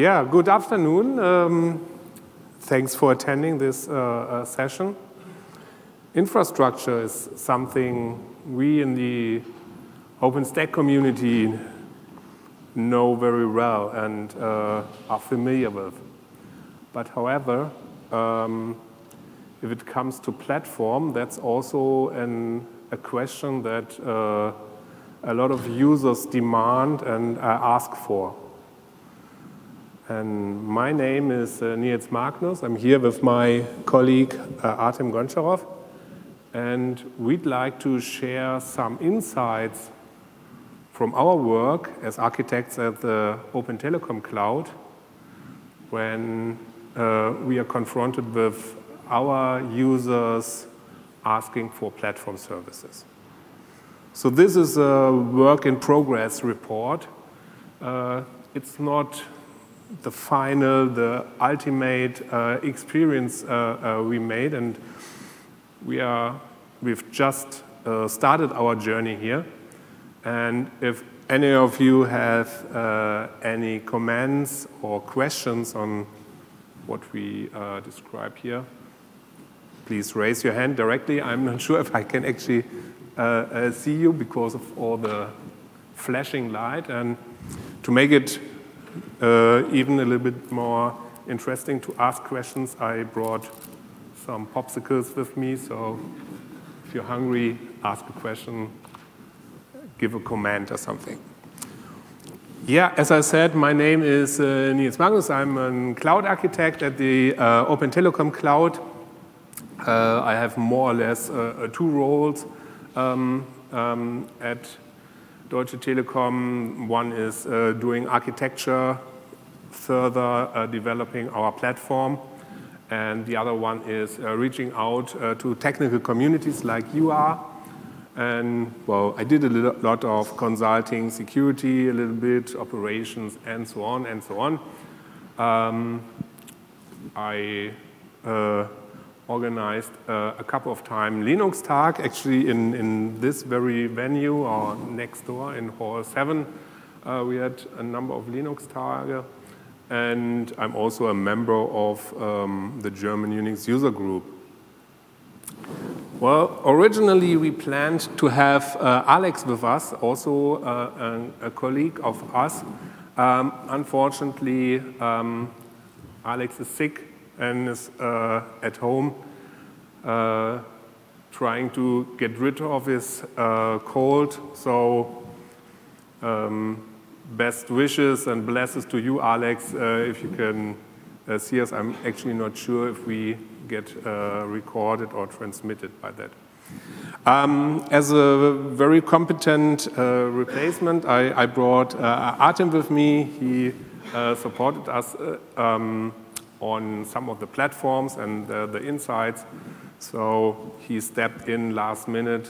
Yeah, good afternoon. Thanks for attending this session. Infrastructure is something we in the OpenStack community know very well and are familiar with. But however, if it comes to platform, that's also a question that a lot of users demand and ask for. And my name is Nils Magnus. I'm here with my colleague Artem Goncharov. And we'd like to share some insights from our work as architects at the Open Telecom Cloud when we are confronted with our users asking for platform services. So this is a work in progress report. It's not the final, the ultimate experience we made, and we've just started our journey here. And if any of you have any comments or questions on what we describe here, please raise your hand directly. I'm not sure if I can actually see you because of all the flashing light. And to make it even a little bit more interesting to ask questions, I brought some popsicles with me, so if you're hungry, ask a question, give a comment or something. Yeah, as I said, my name is Nils Magnus. I'm a cloud architect at the Open Telecom Cloud. I have more or less two roles at Deutsche Telekom. One is doing architecture, further developing our platform, and the other one is reaching out to technical communities like you are. And, well, I did a lot of consulting, security, a little bit, operations, and so on, and so on. I organized a couple of times Linux Tag, actually in this very venue, or next door in Hall 7. We had a number of Linux Tage. And I'm also a member of the German Unix user group. Well, originally we planned to have Alex with us, also a colleague of us. Unfortunately, Alex is sick and is at home trying to get rid of his cold. So best wishes and blessings to you, Alex, if you can see us. I'm actually not sure if we get recorded or transmitted by that. As a very competent replacement, I brought Artem with me. He supported us on some of the platforms and the insights. So he stepped in last minute.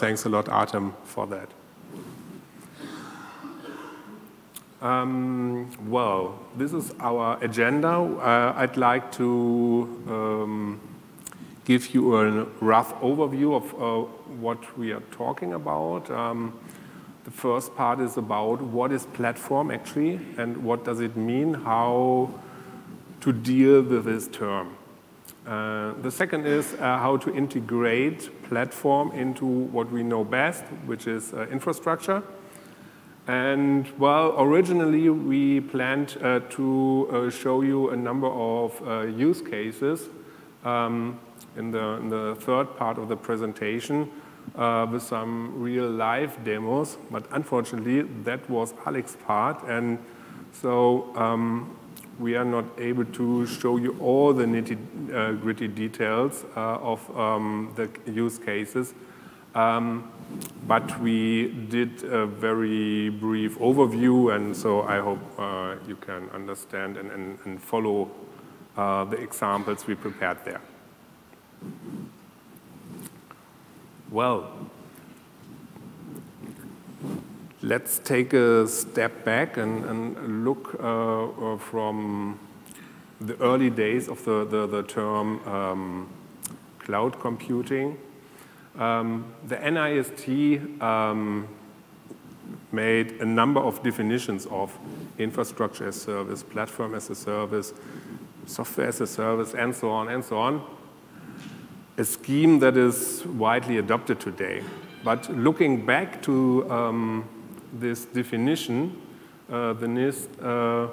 Thanks a lot, Artem, for that. Well, this is our agenda. I'd like to give you a rough overview of what we are talking about. The first part is about what is platform actually and what does it mean, how to deal with this term. The second is how to integrate platform into what we know best, which is infrastructure. And, well, originally we planned to show you a number of use cases in the third part of the presentation with some real live demos, but unfortunately that was Alex's part, and so we are not able to show you all the nitty-gritty details of the use cases. But we did a very brief overview, and so I hope you can understand and follow the examples we prepared there. Well, let's take a step back and look from the early days of the term cloud computing. The NIST made a number of definitions of infrastructure as a service, platform as a service, software as a service, and so on and so on. A scheme that is widely adopted today. But looking back to this definition, the NIST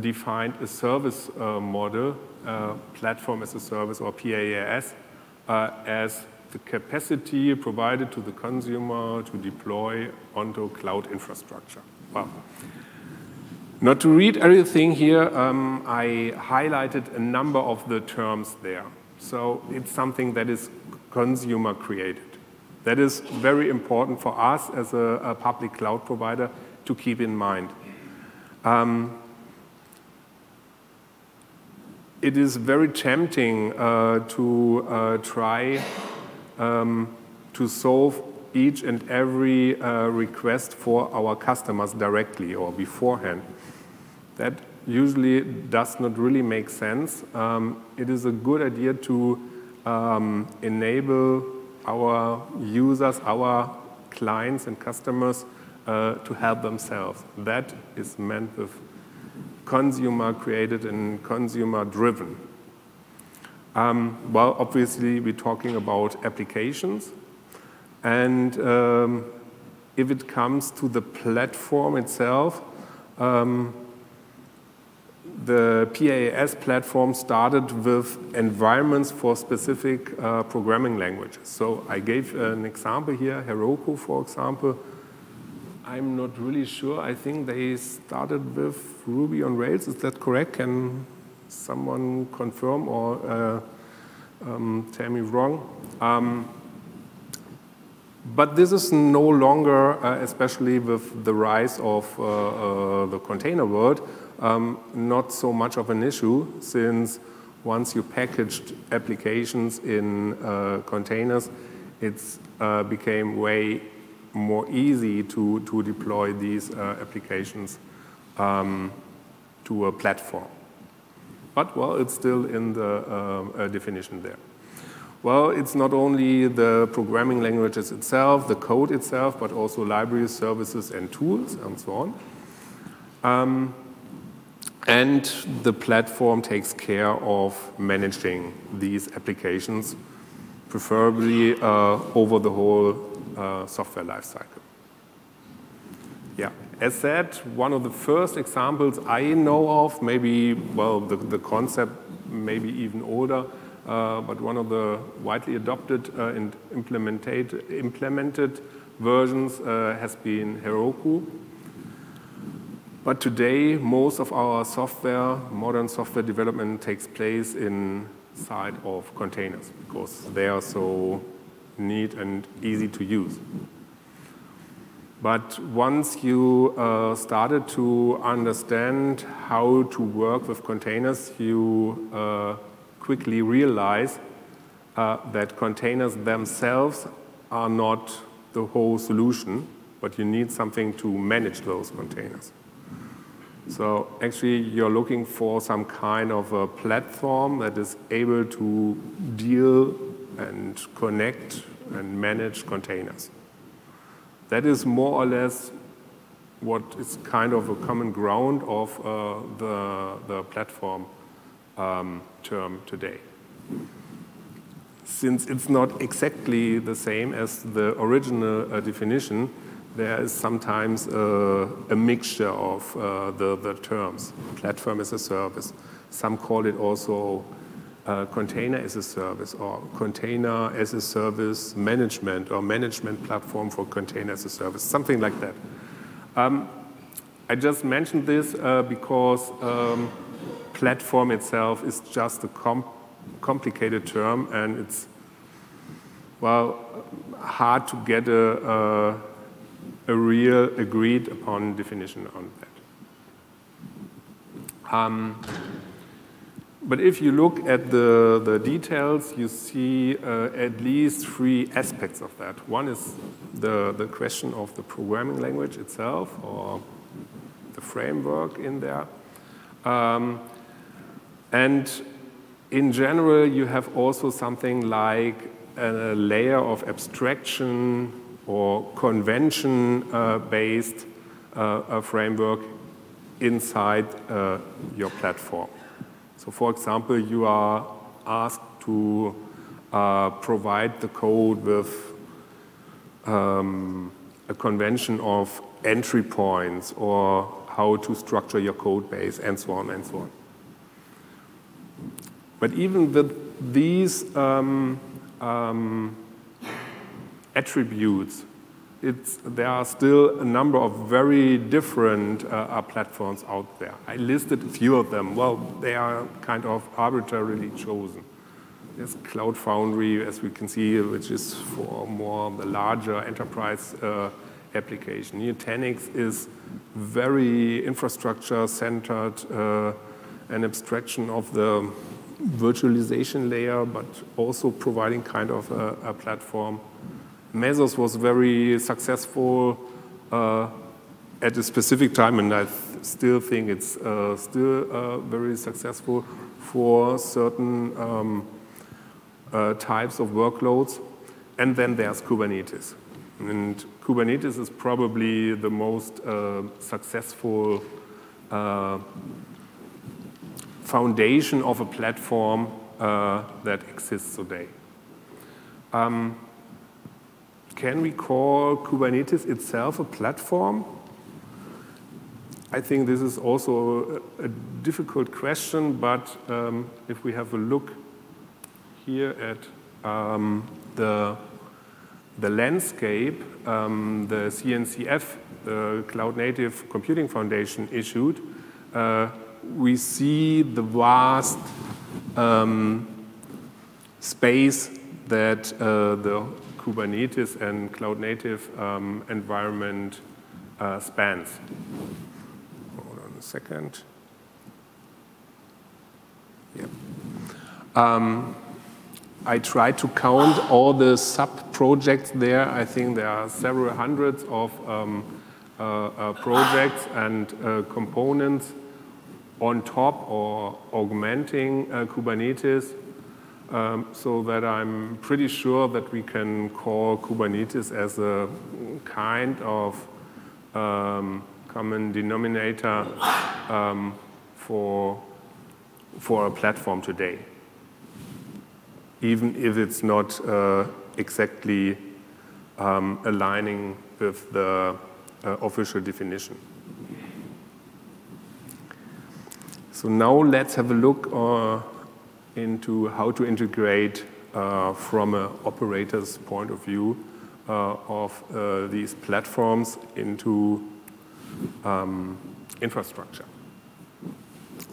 defined a service model, platform as a service or PaaS, as the capacity provided to the consumer to deploy onto cloud infrastructure. Wow. Not to read everything here, I highlighted a number of the terms there. So it's something that is consumer created. That is very important for us as a public cloud provider to keep in mind. It is very tempting to try to solve each and every request for our customers directly or beforehand. That usually does not really make sense. It is a good idea to enable our users, our clients and customers to help themselves. That is meant with consumer created and consumer driven. Well, obviously we're talking about applications, and if it comes to the platform itself, the PaaS platform started with environments for specific programming languages. So I gave an example here, Heroku, for example. I'm not really sure. I think they started with Ruby on Rails. Is that correct? Can someone confirm or tell me wrong? But this is no longer, especially with the rise of the container world, not so much of an issue, since once you packaged applications in containers, it became way more easy to deploy these applications to a platform. But, well, it's still in the definition there. Well, it's not only the programming languages itself, the code itself, but also libraries, services, and tools, and so on. And the platform takes care of managing these applications, preferably over the whole software lifecycle. Yeah, as said, one of the first examples I know of, maybe, well, the concept maybe even older, but one of the widely adopted and implemented versions has been Heroku. But today, most of our software, modern software development, takes place inside of containers because they are so neat and easy to use. But once you started to understand how to work with containers, you quickly realize that containers themselves are not the whole solution, but you need something to manage those containers. So actually, you're looking for some kind of a platform that is able to deal and connect and manage containers. That is more or less what is kind of a common ground of the platform term today. Since it's not exactly the same as the original definition, there is sometimes a mixture of the terms. Platform as a service. Some call it also container as a service, or container as a service management, or management platform for container as a service, something like that. I just mentioned this because platform itself is just a complicated term, and it's, well, hard to get a real agreed upon definition on that. But if you look at the details, you see at least three aspects of that. One is the question of the programming language itself, or the framework in there. And in general, you have also something like a layer of abstraction or convention-based framework inside your platform. So for example, you are asked to provide the code with a convention of entry points or how to structure your code base and so on and so on. But even with these attributes, there are still a number of very different platforms out there. I listed a few of them. Well, they are kind of arbitrarily chosen. There's Cloud Foundry, as we can see, which is for more the larger enterprise application. Nutanix is very infrastructure-centered, an abstraction of the virtualization layer, but also providing kind of a platform. Mesos was very successful at a specific time, and I still think it's still very successful for certain types of workloads. And then there's Kubernetes. And Kubernetes is probably the most successful foundation of a platform that exists today. Can we call Kubernetes itself a platform? I think this is also a difficult question, but if we have a look here at the landscape, the CNCF, the Cloud Native Computing Foundation, issued, we see the vast space that the Kubernetes and Cloud Native environment spans. Hold on a second. Yep. I tried to count all the sub-projects there. I think there are several hundreds of projects and components on top or augmenting Kubernetes. So that I'm pretty sure that we can call Kubernetes as a kind of common denominator for a platform today, even if it's not exactly aligning with the official definition. So now let's have a look into how to integrate from an operator's point of view of these platforms into infrastructure.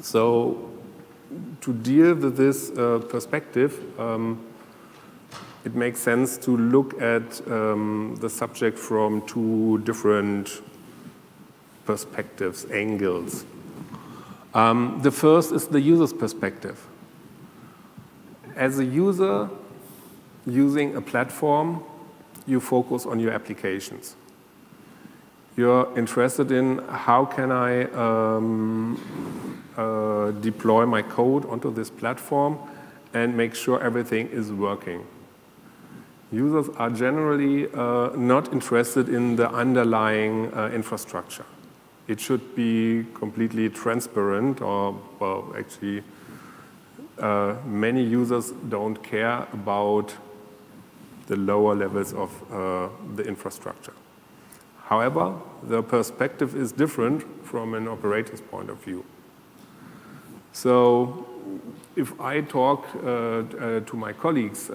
So to deal with this perspective, it makes sense to look at the subject from two different perspectives, angles. The first is the user's perspective. As a user using a platform, you focus on your applications. You're interested in how can I deploy my code onto this platform and make sure everything is working. Users are generally not interested in the underlying infrastructure. It should be completely transparent, or, well, actually, many users don't care about the lower levels of the infrastructure. However, the perspective is different from an operator's point of view. So if I talk to my colleagues,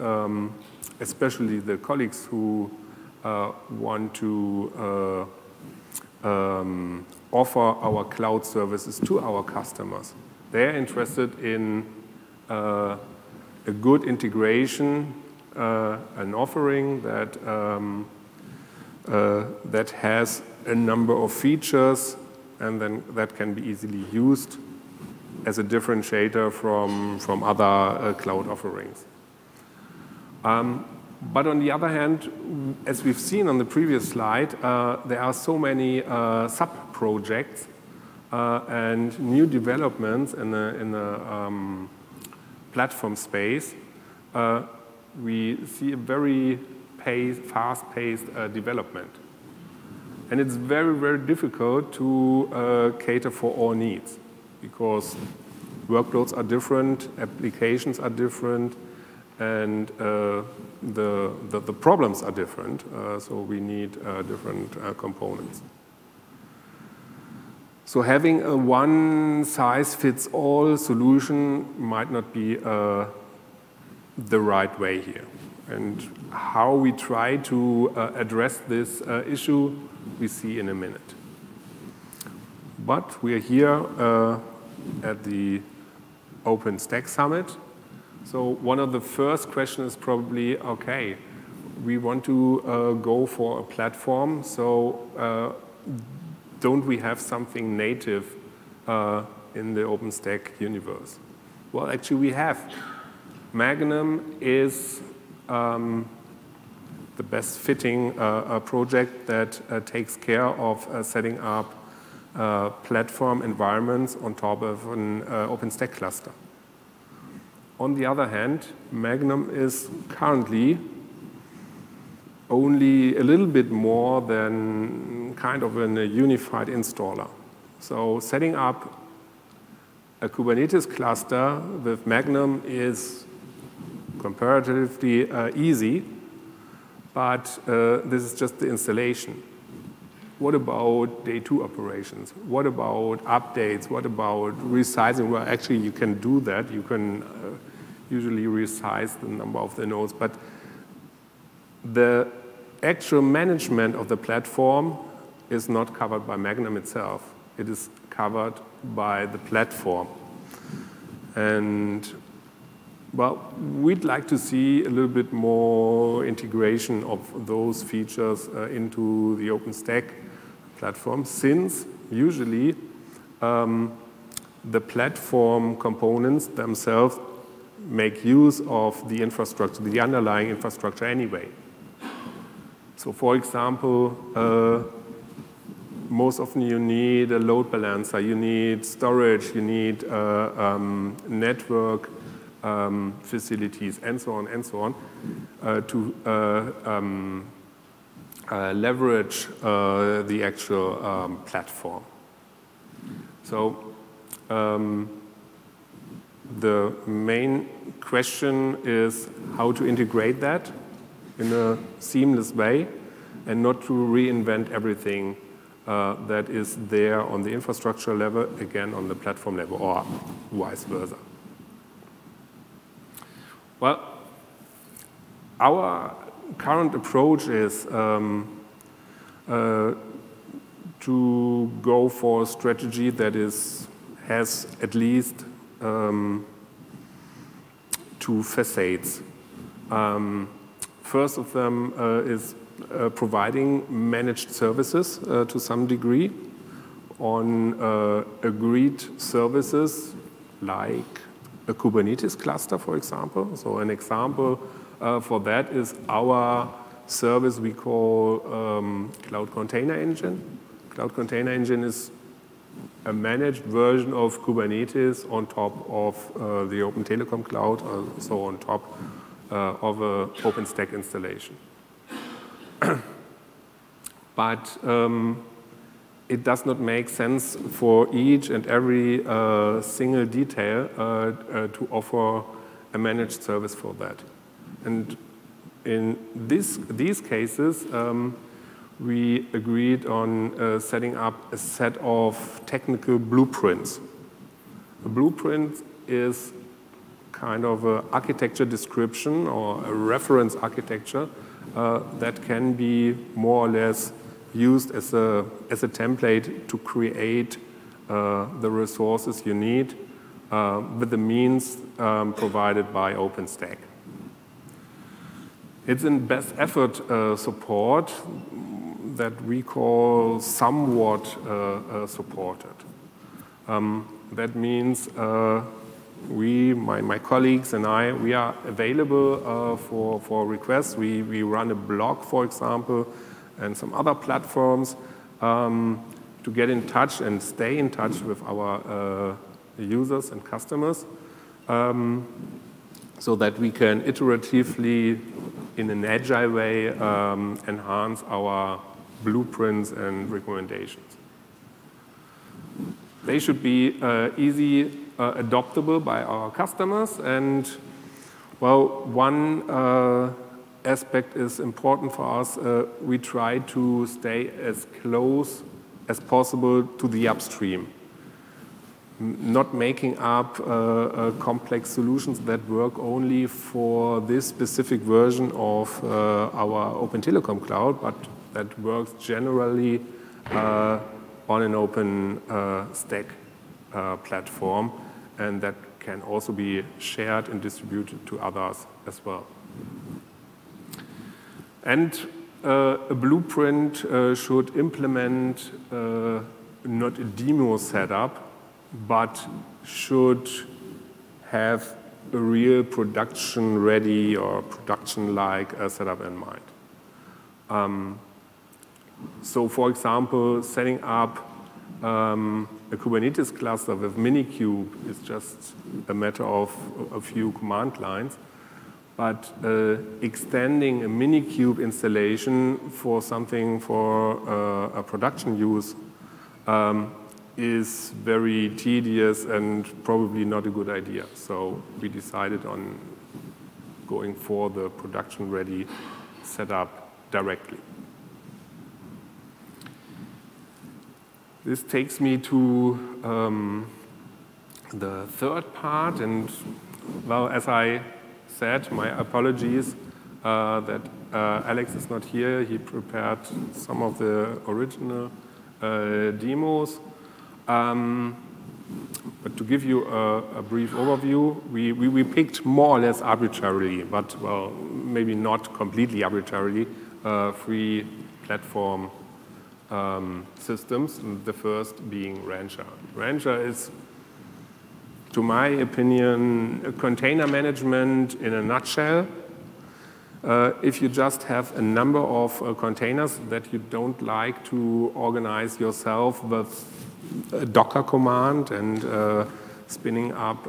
especially the colleagues who want to offer our cloud services to our customers, they're interested in a good integration, an offering that that has a number of features, and then that can be easily used as a differentiator from other cloud offerings. But on the other hand, as we've seen on the previous slide, there are so many sub-projects and new developments in the platform space, we see a very fast-paced development. And it's very, very difficult to cater for all needs because workloads are different, applications are different, and the problems are different. So we need different components. So having a one-size-fits-all solution might not be the right way here. And how we try to address this issue, we see in a minute. But we are here at the OpenStack Summit. So one of the first questions is probably, okay, we want to go for a platform, so don't we have something native in the OpenStack universe? Well, actually we have. Magnum is the best fitting project that takes care of setting up platform environments on top of an OpenStack cluster. On the other hand, Magnum is currently only a little bit more than kind of a unified installer. So setting up a Kubernetes cluster with Magnum is comparatively easy, but this is just the installation. What about day 2 operations? What about updates? What about resizing? Well, actually, you can do that. You can usually resize the number of the nodes, but the actual management of the platform is not covered by Magnum itself. It is covered by the platform. And, well, we'd like to see a little bit more integration of those features into the OpenStack platform, since usually the platform components themselves make use of the infrastructure, the underlying infrastructure anyway. So, for example, most often you need a load balancer, you need storage, you need network facilities, and so on, to leverage the actual platform. So the main question is how to integrate that in a seamless way and not to reinvent everything that is there on the infrastructure level, again on the platform level, or vice versa. Well, our current approach is to go for a strategy that has at least 2 facets. First of them is providing managed services to some degree on agreed services like a Kubernetes cluster, for example. So an example for that is our service we call Cloud Container Engine. Cloud Container Engine is a managed version of Kubernetes on top of the Open Telecom Cloud, so on top of an OpenStack installation. But it does not make sense for each and every single detail to offer a managed service for that. And in these cases, we agreed on setting up a set of technical blueprints. A blueprint is kind of an architecture description or a reference architecture that can be more or less used as a template to create the resources you need with the means provided by OpenStack. It's in best effort support that we call somewhat supported. That means my colleagues and I, we are available for requests. We run a blog, for example, and some other platforms to get in touch and stay in touch with our users and customers so that we can iteratively, in an agile way, enhance our blueprints and recommendations. They should be easy adoptable by our customers. And, well, one aspect is important for us. We try to stay as close as possible to the upstream, not making up complex solutions that work only for this specific version of our Open Telecom Cloud, but that works generally on an open stack platform, and that can also be shared and distributed to others as well. And a blueprint should implement not a demo setup, but should have a real production-ready or production-like setup in mind. So, for example, setting up a Kubernetes cluster with Minikube is just a matter of a few command lines. But extending a Minikube installation for something for a production use is very tedious and probably not a good idea. So we decided on going for the production-ready setup directly. This takes me to the third part, and, well, as I said, my apologies that Alex is not here. He prepared some of the original demos. But to give you a brief overview, we picked more or less arbitrarily, but, well, maybe not completely arbitrarily, three platform systems, the first being Rancher. Rancher is, to my opinion, a container management in a nutshell. If you just have a number of containers that you don't like to organize yourself with a Docker command and spinning up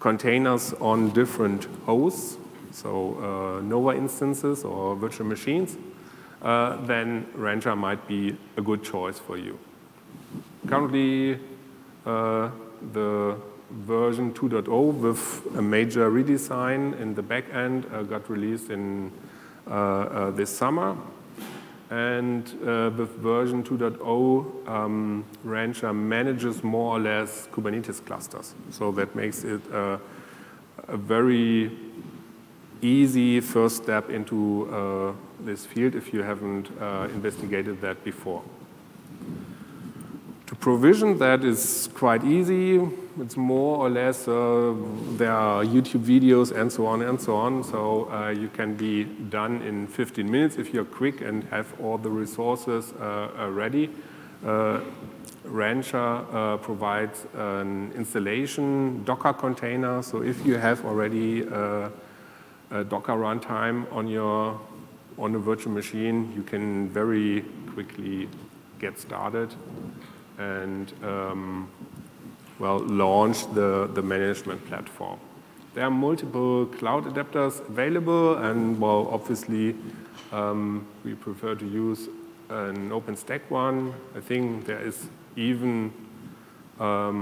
containers on different hosts, so Nova instances or virtual machines, then Rancher might be a good choice for you. Currently, the version 2.0 with a major redesign in the back end got released in this summer. And with version 2.0, Rancher manages more or less Kubernetes clusters. So that makes it a very easy first step into this field if you haven't investigated that before. To provision that is quite easy. It's more or less, there are YouTube videos and so on and so on. So you can be done in 15 minutes if you're quick and have all the resources ready. Rancher provides an installation Docker container. So if you have already a Docker runtime on a virtual machine, you can very quickly get started and well, launch the management platform. There are multiple cloud adapters available, and, well, obviously we prefer to use an OpenStack one. I think there is even a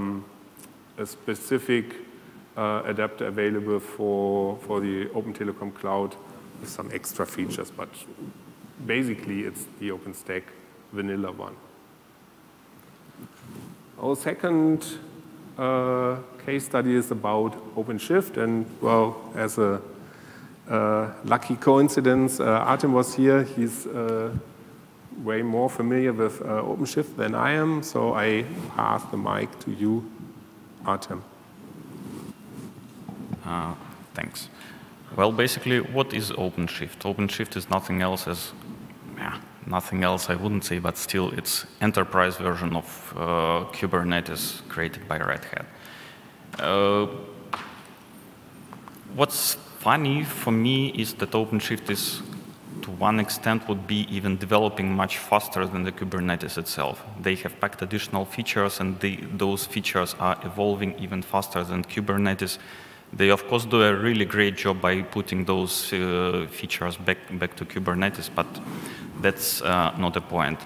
specific adapter available for the Open Telecom Cloud with some extra features, but basically it's the OpenStack vanilla one. Our second case study is about OpenShift, and, well, as a lucky coincidence, Artem was here. He's way more familiar with OpenShift than I am, so I pass the mic to you, Artem. Thanks. Well, basically, what is OpenShift? OpenShift is nothing else as, yeah, nothing else I wouldn't say, but still it's enterprise version of Kubernetes created by Red Hat. What's funny for me is that OpenShift is, to one extent, would be even developing much faster than the Kubernetes itself. They have packed additional features, and those features are evolving even faster than Kubernetes They, of course, do a really great job by putting those features back to Kubernetes, but that's not a point.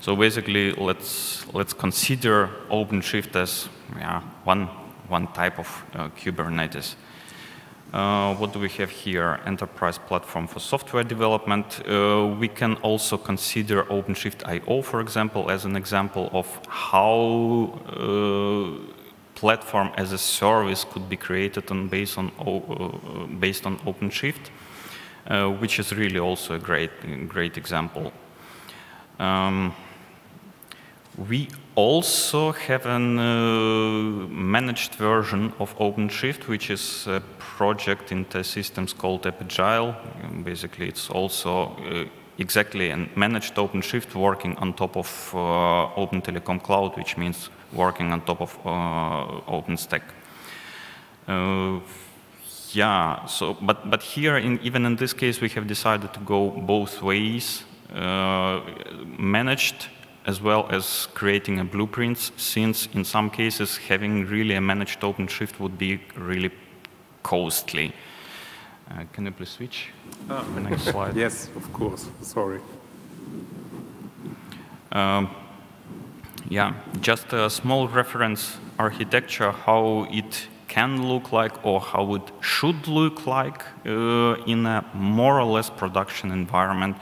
So basically, let's consider OpenShift as one type of Kubernetes. What do we have here? Enterprise platform for software development. We can also consider OpenShift I.O., for example, as an example of how platform as a service could be created on based on OpenShift, which is really also a great example. We also have a managed version of OpenShift, which is a project in test systems called Epagile. Basically, it's also exactly a managed OpenShift working on top of Open Telecom Cloud, which means working on top of OpenStack. But here, even in this case, we have decided to go both ways, managed as well as creating a blueprints, since in some cases having really a managed OpenShift would be really costly. Can you please switch to the next slide? Yes, of course, sorry. Just a small reference architecture, how it can look like or how it should look like in a more or less production environment.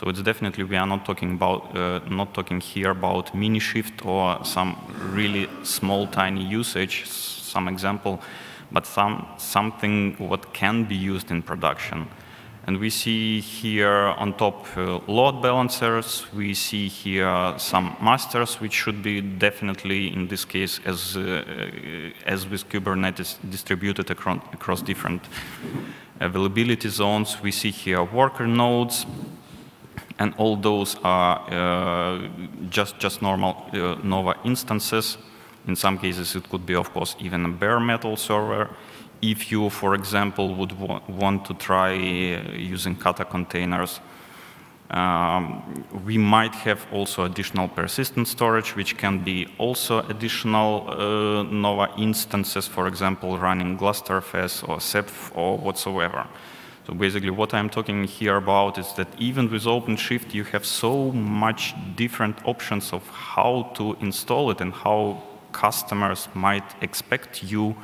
So it's definitely, we are not talking about, here about mini shift or some really small, tiny usage, some example, but something what can be used in production. And we see here on top load balancers, we see here some masters, which should be definitely, in this case, as with Kubernetes, distributed across different availability zones. We see here worker nodes. And all those are just normal Nova instances. In some cases, it could be, of course, even a bare metal server. If you, for example, would want to try using Kata containers, we might have also additional persistent storage, which can be also additional Nova instances, for example, running GlusterFS or Ceph or whatsoever. So basically, what I'm talking here about is that even with OpenShift, you have so much different options of how to install it and how customers might expect you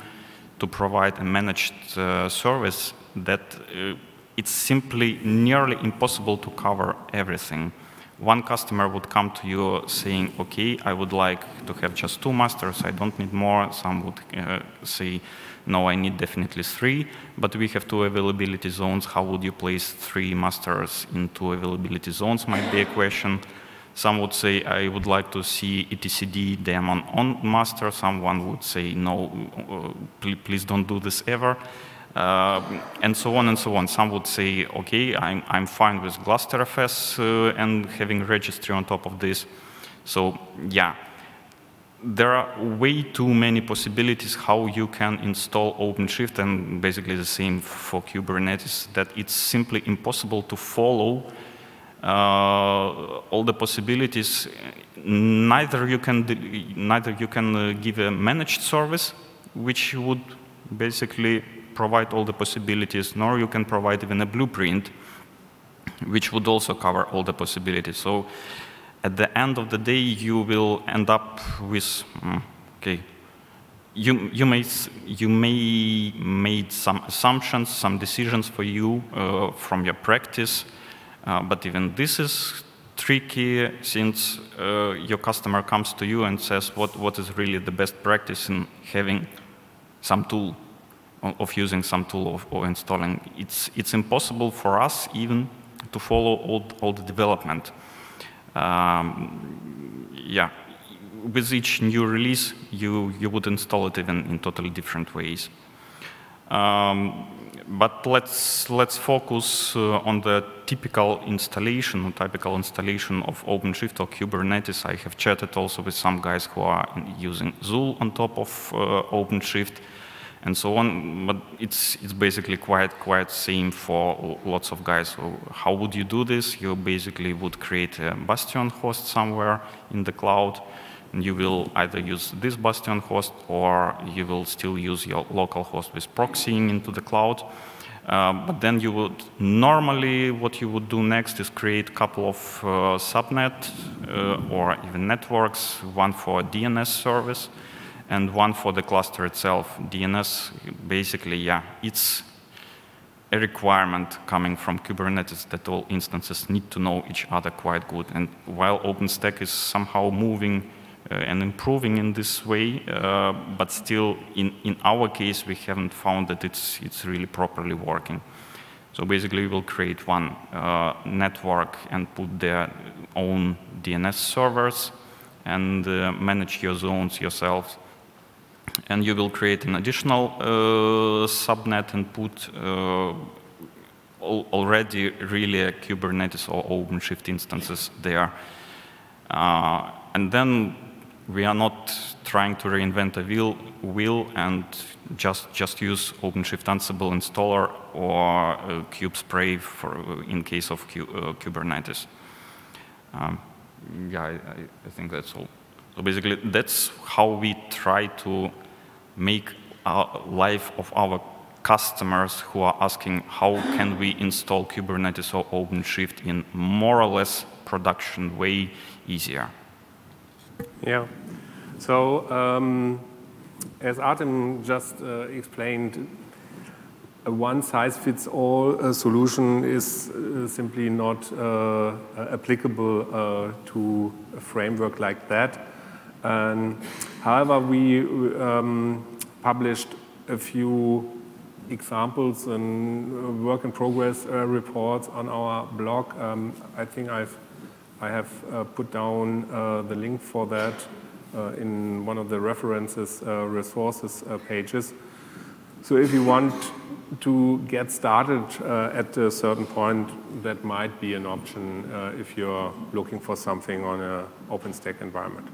to provide a managed service that it's simply nearly impossible to cover everything. One customer would come to you saying, OK, I would like to have just 2 masters. I don't need more. Some would say, no, I need definitely 3, but we have 2 availability zones. How would you place 3 masters in 2 availability zones might be a question. Some would say, I would like to see etcd them on master. Someone would say, no, please don't do this ever, and so on and so on. Some would say, OK, I'm fine with GlusterFS and having registry on top of this. So yeah. There are way too many possibilities how you can install OpenShift, and basically the same for Kubernetes, that it's simply impossible to follow all the possibilities. Neither you can give a managed service, which would basically provide all the possibilities, nor you can provide even a blueprint, which would also cover all the possibilities. So, at the end of the day, you will end up with, okay, you may made some assumptions, some decisions for you from your practice, but even this is tricky, since your customer comes to you and says, what is really the best practice in having some tool, of using some tool, or installing? It's impossible for us even to follow all the development. With each new release, you would install it even in totally different ways. But let's focus on the typical installation of OpenShift or Kubernetes. I have chatted also with some guys who are using Zool on top of OpenShift, and so on. But it's basically quite same for lots of guys. So how would you do this? You basically would create a Bastion host somewhere in the cloud. you will either use this Bastion host or you will still use your local host with proxying into the cloud. But then you would normally, what you would do next is create a couple of subnet or even networks, one for a DNS service and one for the cluster itself. DNS, basically, yeah, it's a requirement coming from Kubernetes that all instances need to know each other quite good. And while OpenStack is somehow moving and improving in this way, but still in our case we haven't found that it's really properly working. So basically we will create one network and put their own DNS servers and manage your zones yourself. And you will create an additional subnet and put already really a Kubernetes or OpenShift instances there. And then we are not trying to reinvent a wheel and just use OpenShift Ansible installer or KubeSpray for, in case of Kubernetes. Yeah, I think that's all. So basically, that's how we try to make our life of our customers who are asking how can we install Kubernetes or OpenShift in more or less production way easier. Yeah, so as Artem just explained, a one-size-fits-all solution is simply not applicable to a framework like that. However, we published a few examples and work-in-progress reports on our blog. I think I have put down the link for that in one of the references resources pages. So if you want to get started at a certain point, that might be an option if you're looking for something on an OpenStack environment.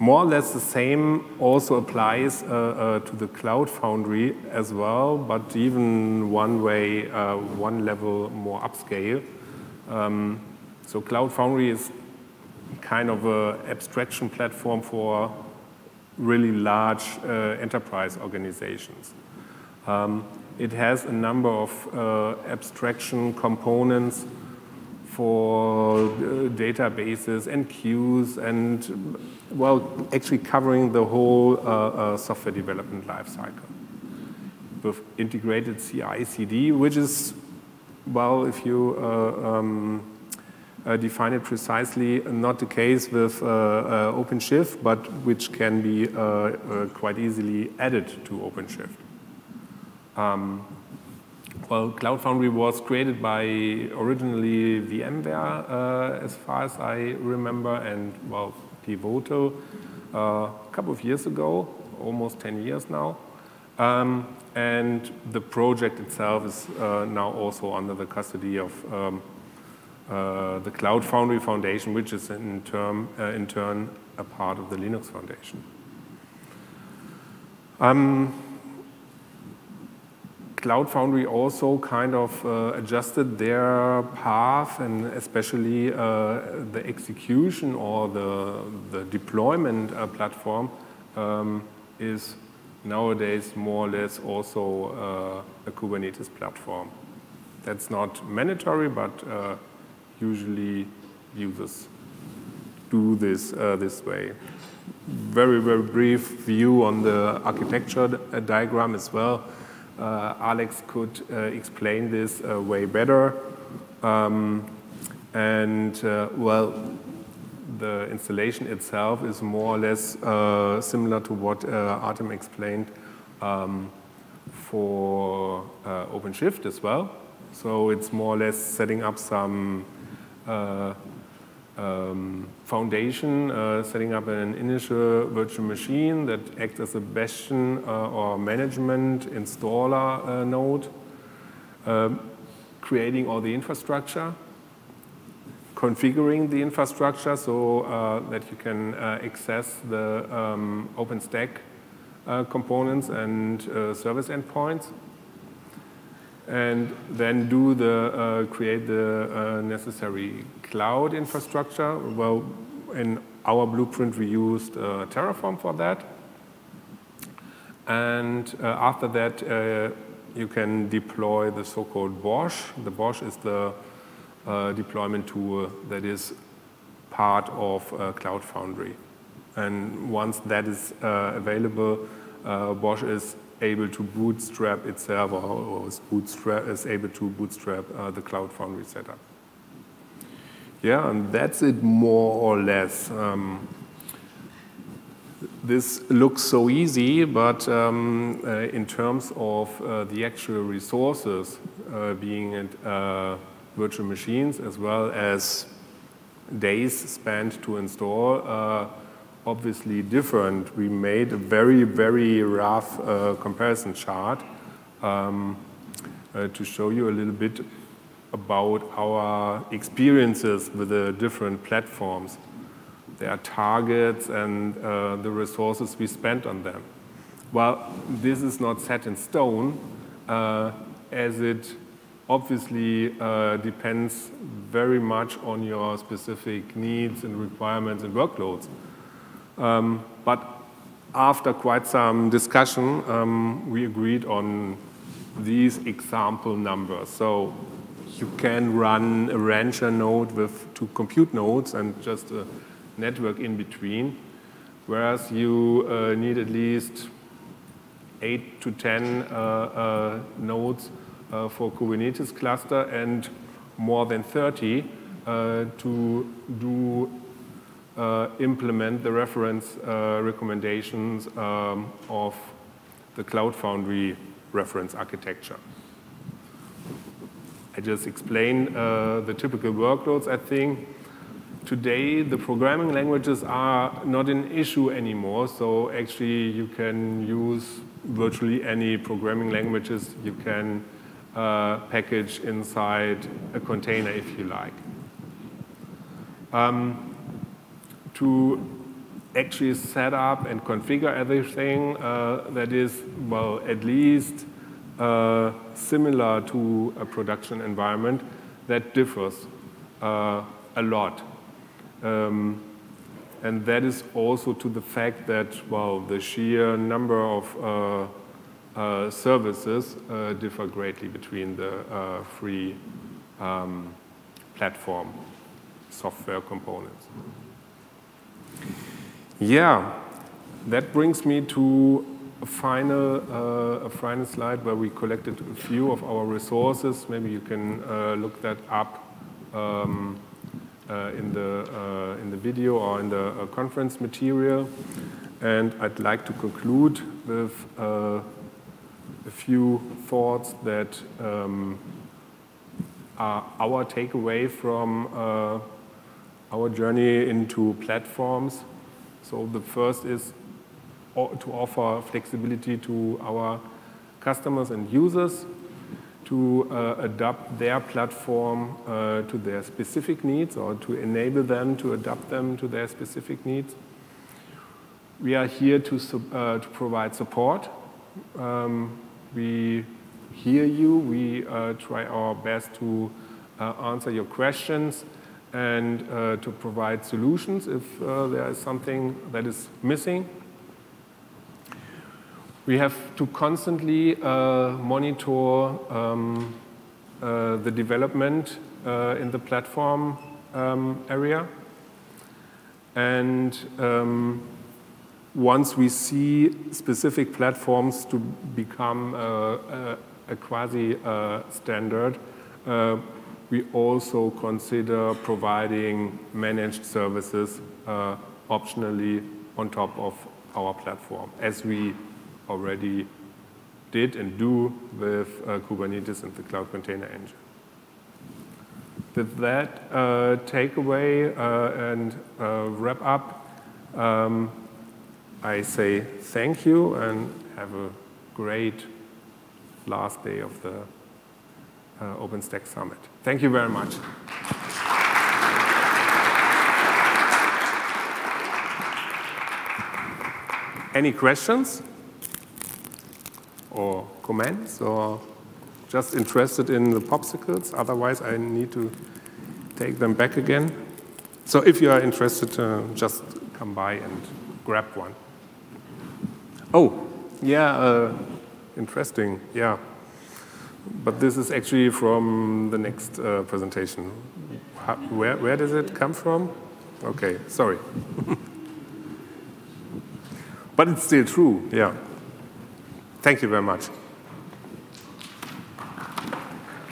More or less the same also applies to the Cloud Foundry as well, but even one way, one level more upscale. So Cloud Foundry is kind of an abstraction platform for really large enterprise organizations. It has a number of abstraction components for databases and queues and, well, actually covering the whole software development lifecycle with integrated CI/CD, which is, well, if you define it precisely, not the case with OpenShift, but which can be quite easily added to OpenShift. Well, Cloud Foundry was created by originally VMware, as far as I remember, and, well, Pivotal a couple of years ago, almost 10 years now. And the project itself is now also under the custody of the Cloud Foundry Foundation, which is in turn a part of the Linux Foundation. Cloud Foundry also kind of adjusted their path, and especially the execution or the deployment platform is nowadays more or less also a Kubernetes platform. That's not mandatory, but usually users do this this way. Very, very brief view on the architecture diagram as well. Alex could explain this way better. Well, the installation itself is more or less similar to what Artem explained for OpenShift as well. So it's more or less setting up some foundation, setting up an initial virtual machine that acts as a bastion or management installer node, creating all the infrastructure, configuring the infrastructure so that you can access the OpenStack components and service endpoints, and then do the create the necessary cloud infrastructure. Well, in our blueprint, we used Terraform for that. And after that, you can deploy the so-called Bosh. The Bosh is the deployment tool that is part of Cloud Foundry. And once that is available, Bosh is able to bootstrap itself, or is able to bootstrap the Cloud Foundry setup. Yeah, and that's it more or less. This looks so easy, but in terms of the actual resources, being at virtual machines as well as days spent to install, obviously different. We made a very, very rough comparison chart to show you a little bit about our experiences with the different platforms, their targets, and the resources we spent on them. Well, this is not set in stone, as it obviously depends very much on your specific needs and requirements and workloads. But after quite some discussion, we agreed on these example numbers. So you can run a Rancher node with 2 compute nodes and just a network in between, whereas you need at least 8 to 10 nodes for Kubernetes cluster and more than 30 to do implement the reference recommendations of the Cloud Foundry reference architecture. I just explained the typical workloads, I think. Today, the programming languages are not an issue anymore, so actually you can use virtually any programming languages you can package inside a container if you like. To actually set up and configure everything that is, well, at least similar to a production environment, that differs a lot. And that is also to the fact that, well, the sheer number of services differ greatly between the free platform software components. Yeah, that brings me to a final slide where we collected a few of our resources. Maybe you can look that up in the video or in the conference material. And I'd like to conclude with a few thoughts that are our takeaway from our journey into platforms. So the first is to offer flexibility to our customers and users to adapt their platform to their specific needs, or to enable them to adapt them to their specific needs. We are here to provide support. We hear you, we try our best to answer your questions, and to provide solutions if there is something that is missing. We have to constantly monitor the development in the platform area. And once we see specific platforms to become a quasi-standard, we also consider providing managed services optionally on top of our platform, as we already did and do with Kubernetes and the Cloud Container Engine. With that takeaway and wrap up, I say thank you and have a great last day of the OpenStack Summit. Thank you very much. Any questions or comments, or just interested in the popsicles? Otherwise, I need to take them back again. So if you are interested, just come by and grab one. Oh, yeah, interesting, yeah. But this is actually from the next presentation. How, where does it come from? Okay, sorry. But it's still true, yeah. Thank you very much.